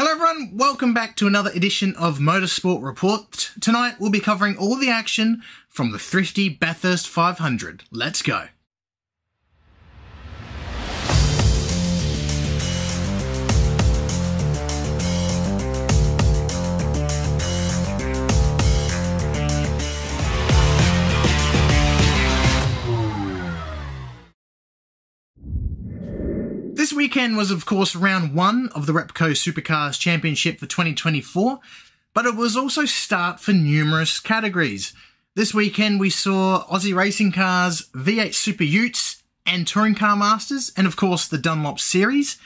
Hello everyone, welcome back to another edition of Motorsport Report. Tonight we'll be covering all the action from the Thrifty Bathurst 500. Let's go. This weekend was of course round one of the Repco Supercars Championship for 2024, but it was also start for numerous categories. This weekend we saw Aussie Racing Cars, V8 Super Utes and Touring Car Masters, and of course the Dunlop Series.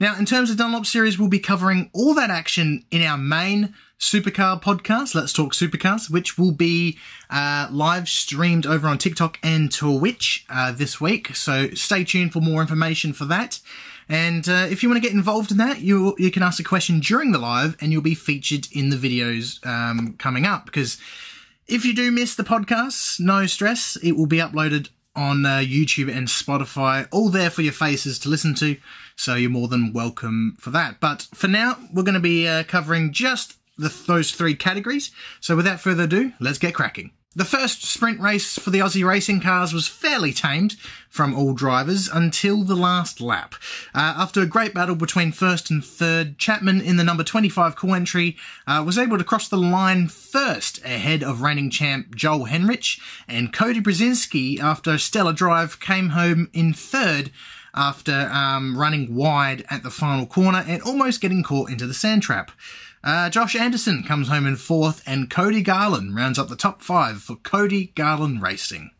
Now in terms of Dunlop Series, we'll be covering all that action in our main supercar podcast, Let's Talk Supercars, which will be live streamed over on TikTok and Twitch this week, so stay tuned for more information for that. And if you want to get involved in that, you can ask a question during the live and you'll be featured in the videos coming up, because if you do miss the podcast, no stress, it will be uploaded on YouTube and Spotify, all there for your faces to listen to, so you're more than welcome for that. But for now, we're going to be covering just those three categories. So without further ado, let's get cracking. The first sprint race for the Aussie Racing Cars was fairly tamed from all drivers until the last lap. After a great battle between first and third, Chapman in the number 25 call entry was able to cross the line first ahead of reigning champ Joel Henrich, and Cody Brzezinski, after a stellar drive, came home in third after running wide at the final corner and almost getting caught into the sand trap. Josh Anderson comes home in fourth, and Cody Garland rounds up the top five for Cody Garland Racing.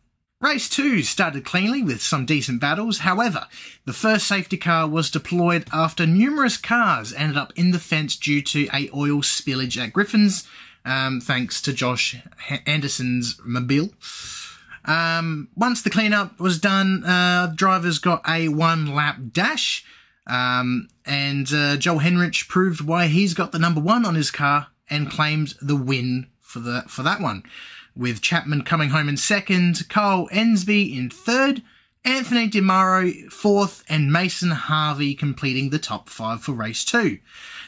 Race 2 started cleanly with some decent battles. However, the first safety car was deployed after numerous cars ended up in the fence due to an oil spillage at Griffins, thanks to Josh Anderson's mobile. Once the cleanup was done, drivers got a one-lap dash, and Joel Henrich proved why he's got the number one on his car and claimed the win for that one, with Chapman coming home in second, Kyle Ensby in third, Anthony DiMauro fourth, and Mason Harvey completing the top five for race 2.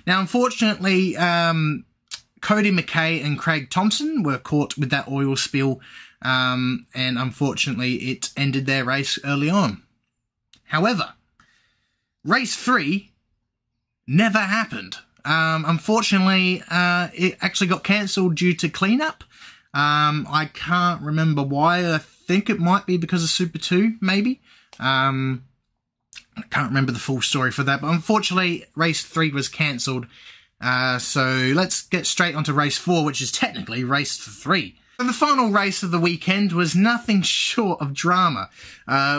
Now, unfortunately, Cody McKay and Craig Thompson were caught with that oil spill, and unfortunately it ended their race early on. However, race 3 never happened. Unfortunately, it actually got cancelled due to cleanup. I can't remember why. I think it might be because of Super 2, maybe. I can't remember the full story for that, but unfortunately, race 3 was cancelled. So let's get straight onto race 4, which is technically race 3. The final race of the weekend was nothing short of drama,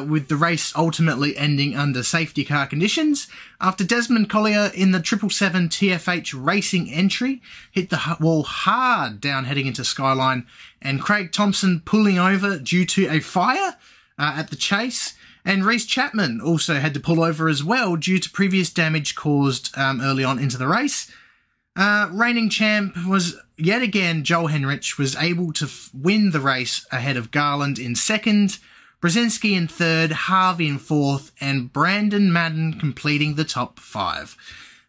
with the race ultimately ending under safety car conditions after Desmond Collier in the 777 TFH Racing entry hit the wall hard down heading into Skyline, and Craig Thompson pulling over due to a fire at the chase, and Reece Chapman also had to pull over as well due to previous damage caused early on into the race. Reigning champ was yet again Joel Henrich, was able to win the race ahead of Garland in second, Brzezinski in third, Harvey in fourth, and Brandon Madden completing the top five.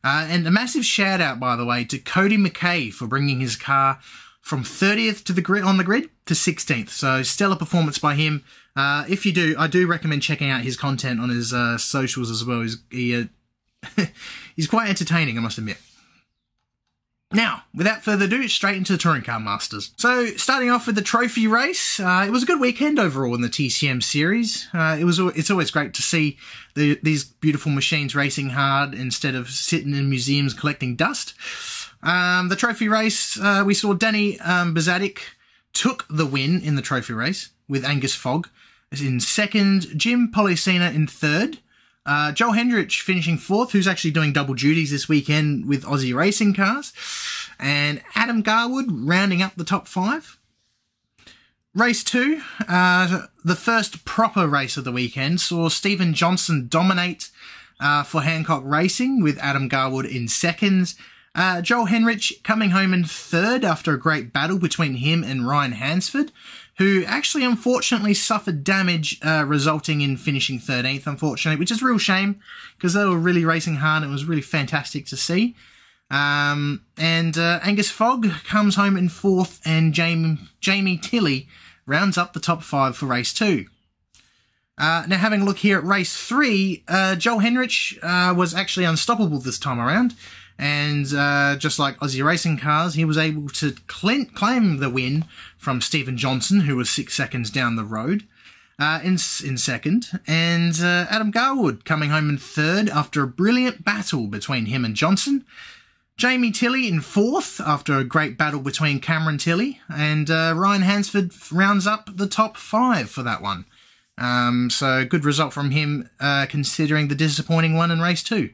And a massive shout out, by the way, to Cody McKay for bringing his car from 30th to the grid, on the grid, to 16th. So stellar performance by him. If you do, I do recommend checking out his content on his socials as well. He's quite entertaining, I must admit. Now, without further ado, straight into the Touring Car Masters. So, starting off with the trophy race, it was a good weekend overall in the TCM series. It's always great to see these beautiful machines racing hard instead of sitting in museums collecting dust. The trophy race, we saw Danny Bazadic took the win in the trophy race with Angus Fogg in second, Jim Policina in third, Joel Henrich finishing fourth, who's actually doing double duties this weekend with Aussie Racing Cars, and Adam Garwood rounding up the top five. Race 2, the first proper race of the weekend, saw Stephen Johnson dominate for Hancock Racing with Adam Garwood in second, Joel Henrich coming home in third after a great battle between him and Ryan Hansford, who actually unfortunately suffered damage, resulting in finishing 13th, unfortunately, which is a real shame because they were really racing hard and it was really fantastic to see. And Angus Fogg comes home in fourth, and Jamie Tilley rounds up the top five for race two. Now, having a look here at race three, Joel Henrich was actually unstoppable this time around, and just like Aussie Racing Cars, he was able to claim the win from Stephen Johnson, who was 6 seconds down the road in second, and Adam Garwood coming home in third after a brilliant battle between him and Johnson. Jamie Tilley in fourth after a great battle between Cameron Tilley, and Ryan Hansford rounds up the top five for that one. So good result from him, considering the disappointing one in race two.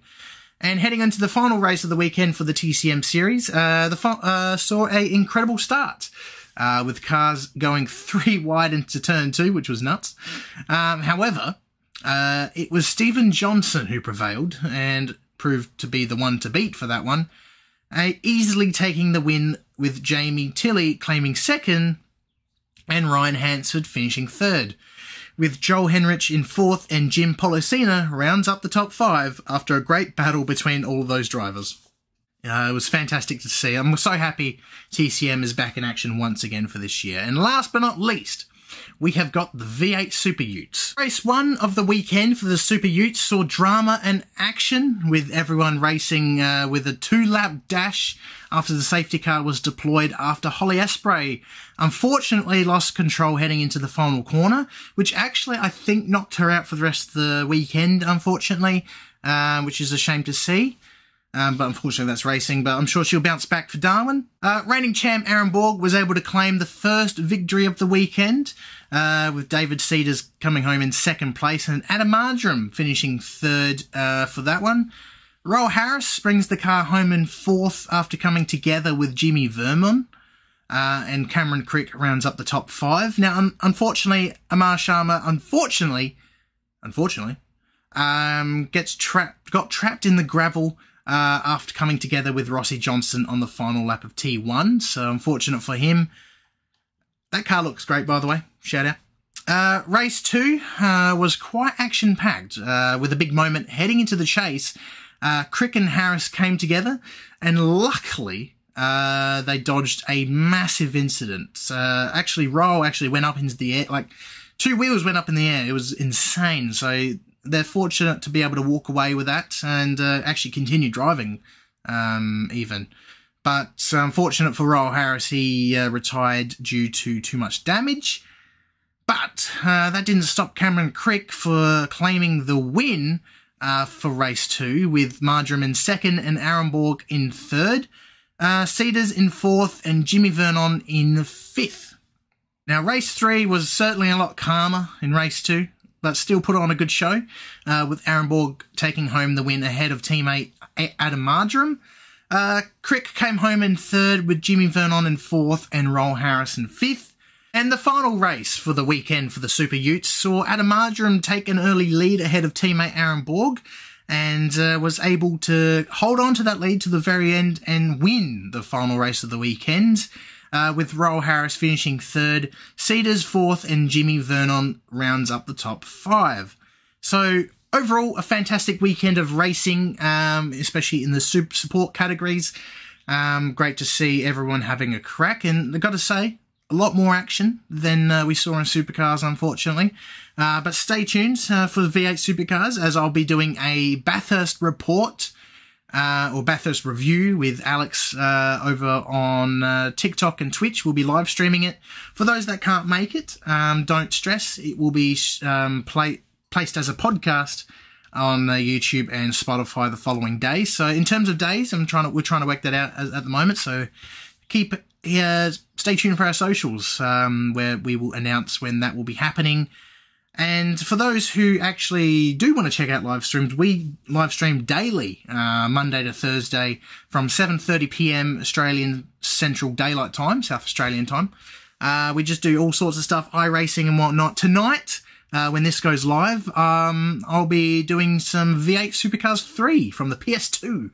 And heading into the final race of the weekend for the TCM series, saw an incredible start, with cars going three wide into turn two, which was nuts. However, it was Stephen Johnson who prevailed and proved to be the one to beat for that one, easily taking the win, with Jamie Tilley claiming second and Ryan Hansford finishing third, with Joel Henrich in fourth, and Jim Policina rounds up the top five after a great battle between all of those drivers. It was fantastic to see. I'm so happy TCM is back in action once again for this year. And last but not least, we have got the V8 Super Utes. Race one of the weekend for the Super Utes saw drama and action, with everyone racing with a two-lap dash after the safety car was deployed after Holly Esprey unfortunately lost control heading into the final corner, which actually I think knocked her out for the rest of the weekend, unfortunately, which is a shame to see. But unfortunately that's racing, but I'm sure she'll bounce back for Darwin. Reigning champ Aaron Borg was able to claim the first victory of the weekend, with David Cedars coming home in second place and Adam Marjoram finishing third for that one. Roel Harris brings the car home in fourth after coming together with Jimmy Vermon, and Cameron Crick rounds up the top five. Now, unfortunately, Amar Sharma, got trapped in the gravel after coming together with Rossi Johnson on the final lap of T1, so unfortunate for him. That car looks great, by the way. Shout out. Race 2 was quite action-packed, with a big moment heading into the chase. Crick and Harris came together, and luckily they dodged a massive incident. Actually, Roel went up into the air. Like, two wheels went up in the air. It was insane, so they're fortunate to be able to walk away with that and actually continue driving, even. But unfortunate for Roel Harris, he retired due to too much damage. But that didn't stop Cameron Crick for claiming the win for race two, with Marjoram in second and Aaron Borg in third, Cedars in fourth, and Jimmy Vernon in fifth. Now, race three was certainly a lot calmer in race two, but still put on a good show, with Aaron Borg taking home the win ahead of teammate Adam Marjoram. Crick came home in third, with Jimmy Vernon in fourth and Roel Harris in fifth. And the final race for the weekend for the Super Utes saw Adam Marjoram take an early lead ahead of teammate Aaron Borg, and was able to hold on to that lead to the very end and win the final race of the weekend, with Roel Harris finishing third, Cedars fourth, and Jimmy Vernon rounds up the top five. So overall, a fantastic weekend of racing, especially in the support categories. Great to see everyone having a crack, and I've got to say, a lot more action than we saw in Supercars, unfortunately. But stay tuned for the V8 Supercars, as I'll be doing a Bathurst report, or Bathurst review, with Alex over on TikTok and Twitch. We'll be live streaming it. For those that can't make it, don't stress. It will be placed as a podcast on YouTube and Spotify the following day. So in terms of days, we're trying to work that out at the moment. So stay tuned for our socials, where we will announce when that will be happening. And for those who actually do want to check out live streams, we live stream daily, Monday to Thursday from 7:30 p.m. Australian Central Daylight Time, South Australian time. We just do all sorts of stuff, iRacing and whatnot. Tonight, when this goes live, I'll be doing some V8 Supercars 3 from the PS2.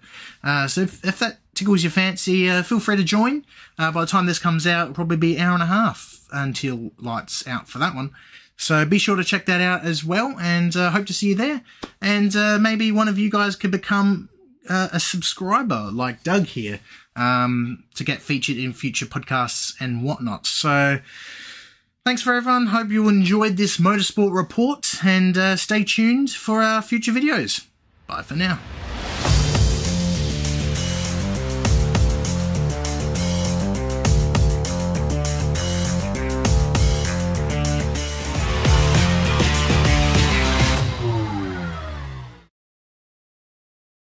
So if that tickles your fancy, feel free to join. By the time this comes out, it'll probably be an hour and a half until lights out for that one. So be sure to check that out as well, and hope to see you there. And maybe one of you guys could become a subscriber like Doug here to get featured in future podcasts and whatnot. So thanks for everyone. Hope you enjoyed this Motorsport Report, and stay tuned for our future videos. Bye for now.